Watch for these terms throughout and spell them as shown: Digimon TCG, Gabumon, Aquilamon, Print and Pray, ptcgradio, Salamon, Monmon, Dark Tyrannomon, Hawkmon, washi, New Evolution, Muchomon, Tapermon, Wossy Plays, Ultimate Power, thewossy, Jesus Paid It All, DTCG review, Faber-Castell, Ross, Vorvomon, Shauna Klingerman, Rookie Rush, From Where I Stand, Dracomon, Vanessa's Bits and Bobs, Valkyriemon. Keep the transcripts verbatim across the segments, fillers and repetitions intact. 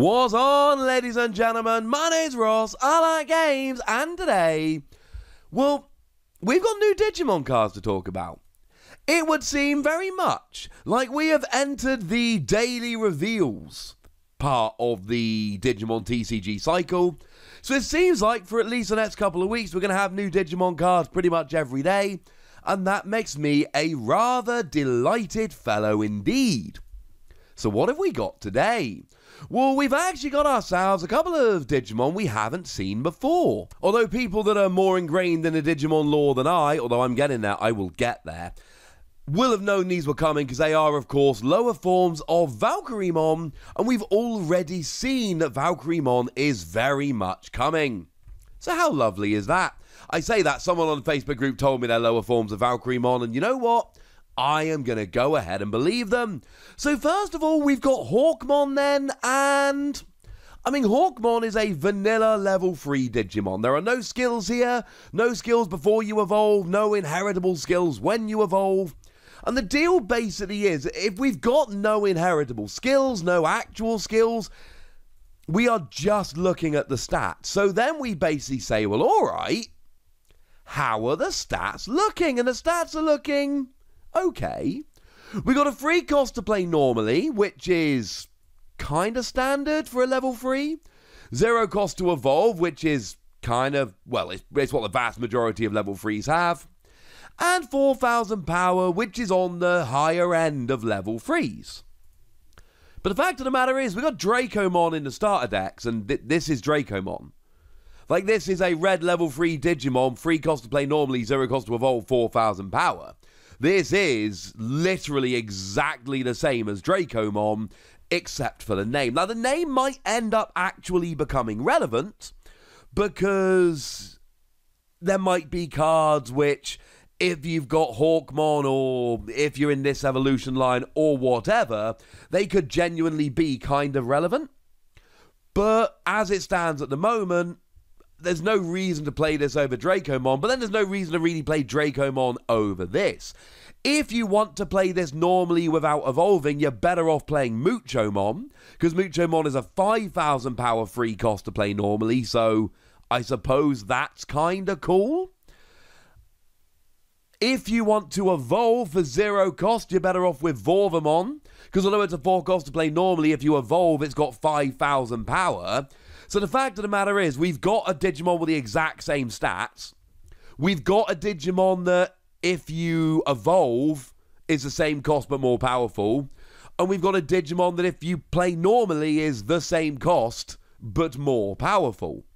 What's on, ladies and gentlemen? My name's Ross, I like games, and today, well, we've got new Digimon cards to talk about. It would seem very much like we have entered the daily reveals part of the Digimon T C G cycle. So it seems like for at least the next couple of weeks, we're going to have new Digimon cards pretty much every day, and that makes me a rather delighted fellow indeed. So what have we got today? Well, we've actually got ourselves a couple of Digimon we haven't seen before. Although people that are more ingrained in the Digimon lore than I, although I'm getting there, I will get there, will have known these were coming because they are, of course, lower forms of Valkyriemon, and we've already seen that Valkyriemon is very much coming. So how lovely is that? I say that someone on the Facebook group told me they're lower forms of Valkyriemon, and you know what? I am going to go ahead and believe them. So first of all, we've got Hawkmon then, and I mean, Hawkmon is a vanilla level three Digimon. There are no skills here, no skills before you evolve, no inheritable skills when you evolve. And the deal basically is, if we've got no inheritable skills, no actual skills, we are just looking at the stats. So then we basically say, well, all right, how are the stats looking? And the stats are looking okay. We got a free cost to play normally, which is kind of standard for a level three. Zero cost to evolve, which is kind of, well, it's, it's what the vast majority of level threes have. And four thousand power, which is on the higher end of level threes. But the fact of the matter is, we got Dracomon in the starter decks, and th this is Dracomon. Like, this is a red level three Digimon, free cost to play normally, zero cost to evolve, four thousand power. This is literally exactly the same as Dracomon, except for the name. Now, the name might end up actually becoming relevant, because there might be cards which, if you've got Hawkmon, or if you're in this evolution line, or whatever, they could genuinely be kind of relevant. But as it stands at the moment, there's no reason to play this over Dracomon, but then there's no reason to really play Dracomon over this. If you want to play this normally without evolving, you're better off playing Muchomon, because Muchomon is a five thousand power free cost to play normally, so I suppose that's kind of cool. If you want to evolve for zero cost, you're better off with Vorvomon, because although it's a four cost to play normally, if you evolve, it's got five thousand power. So the fact of the matter is, we've got a Digimon with the exact same stats. We've got a Digimon that, if you evolve, is the same cost but more powerful. And we've got a Digimon that, if you play normally, is the same cost but more powerful.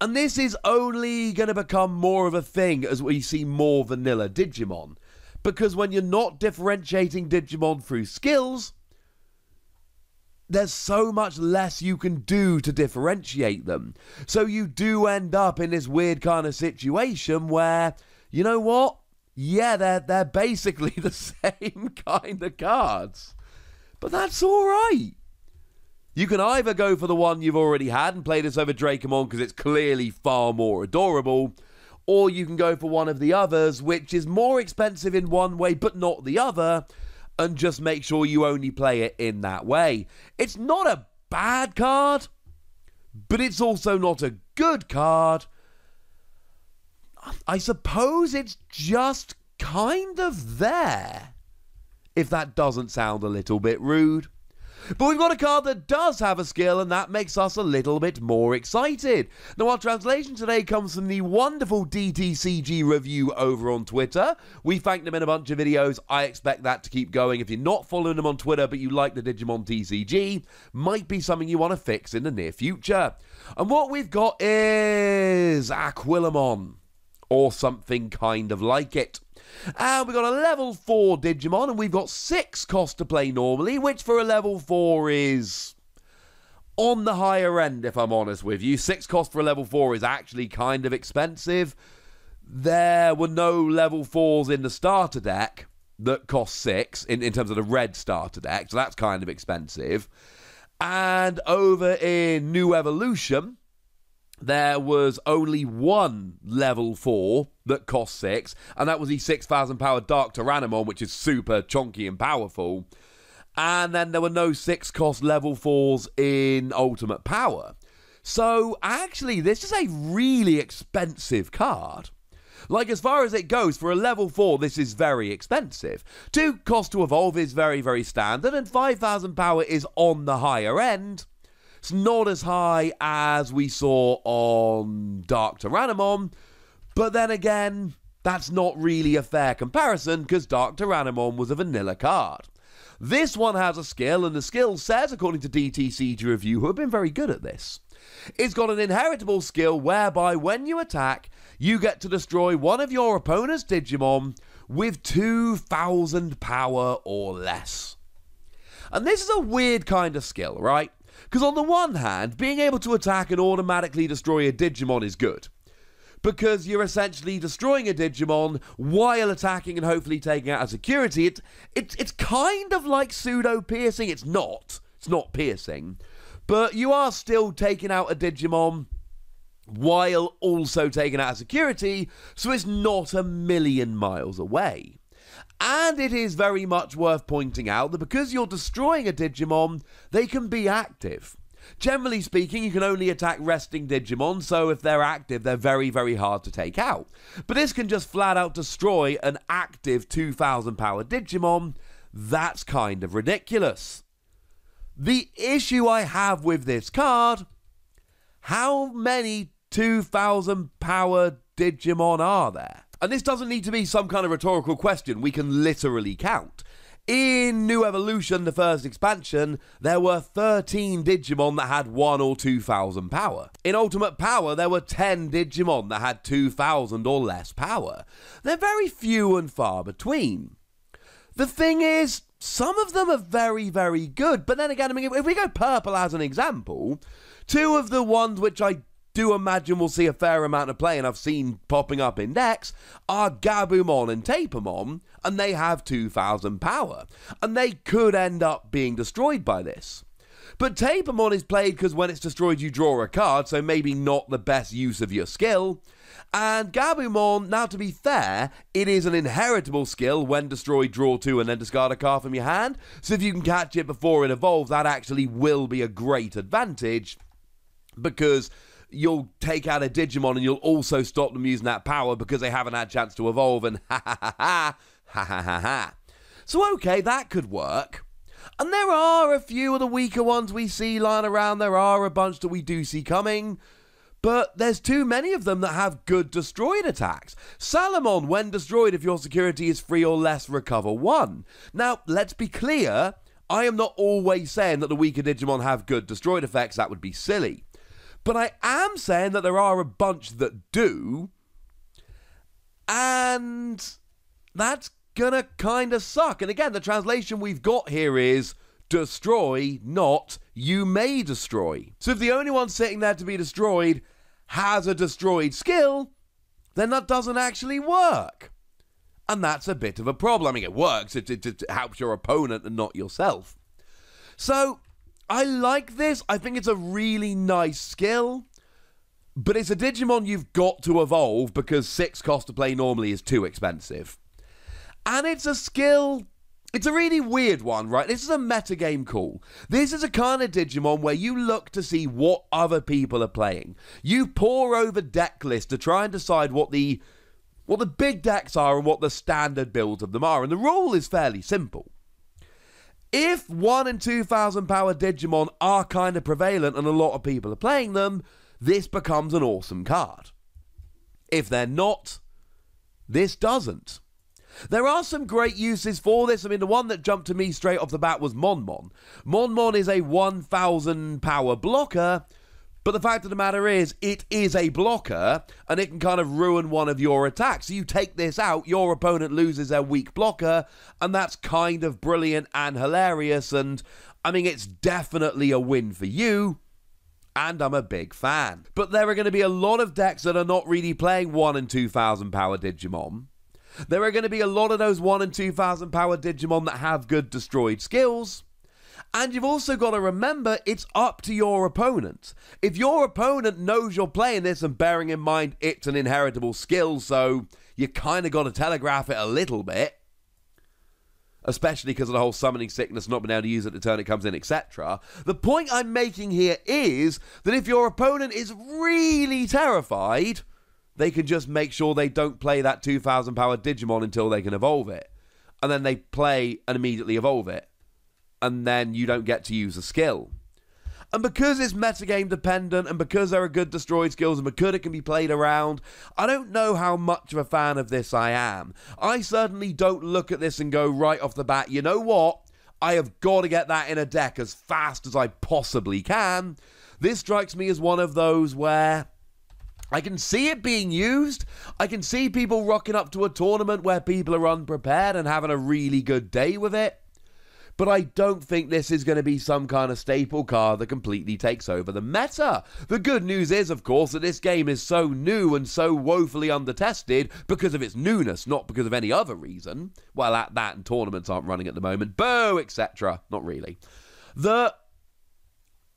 And this is only going to become more of a thing as we see more vanilla Digimon. Because when you're not differentiating Digimon through skills, there's so much less you can do to differentiate them. So you do end up in this weird kind of situation where, you know what? Yeah, they're, they're basically the same kind of cards. But that's all right. You can either go for the one you've already had and play this over Dracomon because it's clearly far more adorable, or you can go for one of the others, which is more expensive in one way but not the other, and just make sure you only play it in that way. It's not a bad card, but it's also not a good card. I suppose it's just kind of there, if that doesn't sound a little bit rude. But we've got a card that does have a skill, and that makes us a little bit more excited. Now, our translation today comes from the wonderful D T C G review over on Twitter. We thank them in a bunch of videos. I expect that to keep going. If you're not following them on Twitter, but you like the Digimon T C G, might be something you want to fix in the near future. And what we've got is Aquilamon, or something kind of like it. And we've got a level four Digimon, and we've got six cost to play normally, which for a level four is on the higher end, if I'm honest with you. six cost for a level four is actually kind of expensive. There were no level fours in the starter deck that cost six, in, in terms of the red starter deck, so that's kind of expensive. And over in New Evolution, there was only one level four that cost six, and that was the six thousand power Dark Tyrannomon, which is super chonky and powerful. and then there were no six-cost level fours in Ultimate Power. So, actually, this is a really expensive card. Like, as far as it goes, for a level four, this is very expensive. Two cost to evolve is very, very standard, and five thousand power is on the higher end. It's not as high as we saw on Dark Tyrannomon, but then again, that's not really a fair comparison, because Dark Tyrannomon was a vanilla card. This one has a skill, and the skill says, according to D T C G Review, who have been very good at this, it's got an inheritable skill whereby when you attack, you get to destroy one of your opponent's Digimon with two thousand power or less. And this is a weird kind of skill, right? Because on the one hand, being able to attack and automatically destroy a Digimon is good, because you're essentially destroying a Digimon while attacking and hopefully taking out a security. It, it, it's kind of like pseudo-piercing. It's not. It's not piercing. But you are still taking out a Digimon while also taking out a security, so it's not a million miles away. And it is very much worth pointing out that because you're destroying a Digimon, they can be active. Generally speaking, you can only attack resting Digimon, so if they're active, they're very, very hard to take out. But this can just flat out destroy an active two thousand power Digimon. That's kind of ridiculous. The issue I have with this card, how many two thousand power Digimon are there? And this doesn't need to be some kind of rhetorical question, we can literally count. In New Evolution, the first expansion, there were thirteen Digimon that had one or two thousand power. In Ultimate Power, there were ten Digimon that had two thousand or less power. They're very few and far between. The thing is, some of them are very, very good, but then again, I mean, if we go purple as an example, two of the ones which I do imagine we'll see a fair amount of play, and I've seen popping up in decks, are Gabumon and Tapermon, and they have two thousand power, and they could end up being destroyed by this. But Tapermon is played because when it's destroyed you draw a card, so maybe not the best use of your skill, and Gabumon, now to be fair, it is an inheritable skill. When destroyed, draw two and then discard a card from your hand, so if you can catch it before it evolves, that actually will be a great advantage, because you'll take out a Digimon and you'll also stop them using that power because they haven't had a chance to evolve, and ha ha ha ha, ha ha ha ha. So okay, that could work. And there are a few of the weaker ones we see lying around, there are a bunch that we do see coming, but there's too many of them that have good destroyed attacks. Salamon, when destroyed, if your security is three or less, recover one. Now, let's be clear, I am not always saying that the weaker Digimon have good destroyed effects, that would be silly. But I am saying that there are a bunch that do, and that's gonna kind of suck. And again, the translation we've got here is destroy, not you may destroy. So if the only one sitting there to be destroyed has a destroyed skill, then that doesn't actually work. And that's a bit of a problem. I mean, it works. It, it, it helps your opponent and not yourself. So I like this. I think it's a really nice skill, but it's a Digimon you've got to evolve because six cost to play normally is too expensive. And it's a skill, it's a really weird one, right? This is a metagame call. This is a kind of Digimon where you look to see what other people are playing. You pore over deck lists to try and decide what the, what the big decks are and what the standard builds of them are. And the rule is fairly simple. If one and two thousand power Digimon are kind of prevalent and a lot of people are playing them, this becomes an awesome card. If they're not, this doesn't. There are some great uses for this. I mean, the one that jumped to me straight off the bat was Monmon. Monmon is a one thousand power blocker, but the fact of the matter is, it is a blocker, and it can kind of ruin one of your attacks. So you take this out, your opponent loses their weak blocker, and that's kind of brilliant and hilarious, and, I mean, it's definitely a win for you, and I'm a big fan. But there are going to be a lot of decks that are not really playing one and two thousand power Digimon. There are going to be a lot of those one and two thousand power Digimon that have good destroyed skills. And you've also got to remember, it's up to your opponent. If your opponent knows you're playing this, and bearing in mind it's an inheritable skill, so you kind of got to telegraph it a little bit, especially because of the whole summoning sickness, not being able to use it the turn it comes in, et cetera. The point I'm making here is that if your opponent is really terrified, they can just make sure they don't play that two thousand power Digimon until they can evolve it. And then they play and immediately evolve it. And then you don't get to use a skill. And because it's metagame dependent, and because there are good destroyed skills, and because it can be played around, I don't know how much of a fan of this I am. I certainly don't look at this and go right off the bat, you know what? I have got to get that in a deck as fast as I possibly can. This strikes me as one of those where I can see it being used. I can see people rocking up to a tournament where people are unprepared and having a really good day with it. But I don't think this is going to be some kind of staple card that completely takes over the meta. The good news is, of course, that this game is so new and so woefully undertested because of its newness, not because of any other reason. Well, at that, and tournaments aren't running at the moment. Boo, et cetera. Not really. The...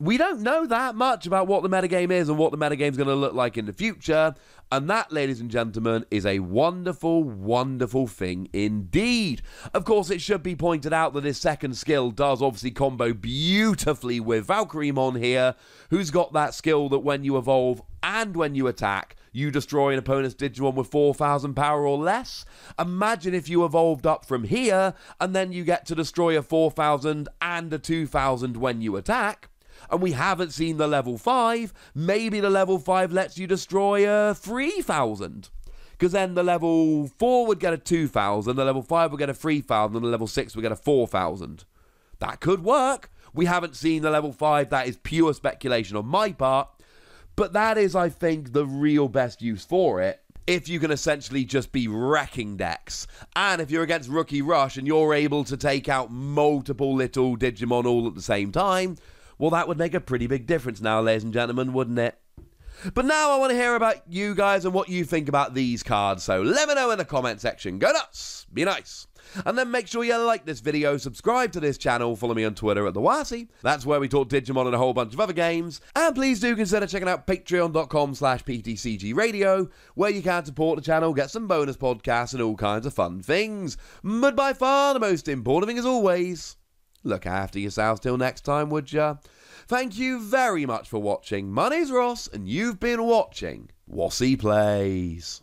We don't know that much about what the metagame is and what the metagame's going to look like in the future. And that, ladies and gentlemen, is a wonderful, wonderful thing indeed. Of course, it should be pointed out that his second skill does obviously combo beautifully with Valkyriemon here, who's got that skill that when you evolve and when you attack, you destroy an opponent's Digimon with four thousand power or less. Imagine if you evolved up from here, and then you get to destroy a four thousand and a two thousand when you attack. And we haven't seen the level five. Maybe the level five lets you destroy a three thousand. Because then the level four would get a two thousand, the level five would get a three thousand, and the level six would get a four thousand. That could work. We haven't seen the level five. That is pure speculation on my part. But that is, I think, the real best use for it. If you can essentially just be wrecking decks. And if you're against Rookie Rush and you're able to take out multiple little Digimon all at the same time, well, that would make a pretty big difference now, ladies and gentlemen, wouldn't it? But now I want to hear about you guys and what you think about these cards, so let me know in the comment section. Go nuts! Be nice! And then make sure you like this video, subscribe to this channel, follow me on Twitter at the Wossy. That's where we talk Digimon and a whole bunch of other games. And please do consider checking out patreon.com slash ptcgradio, where you can support the channel, get some bonus podcasts and all kinds of fun things. But by far the most important thing, as always, look after yourselves till next time, would ya? Thank you very much for watching. My name's Ross, and you've been watching WossyPlays.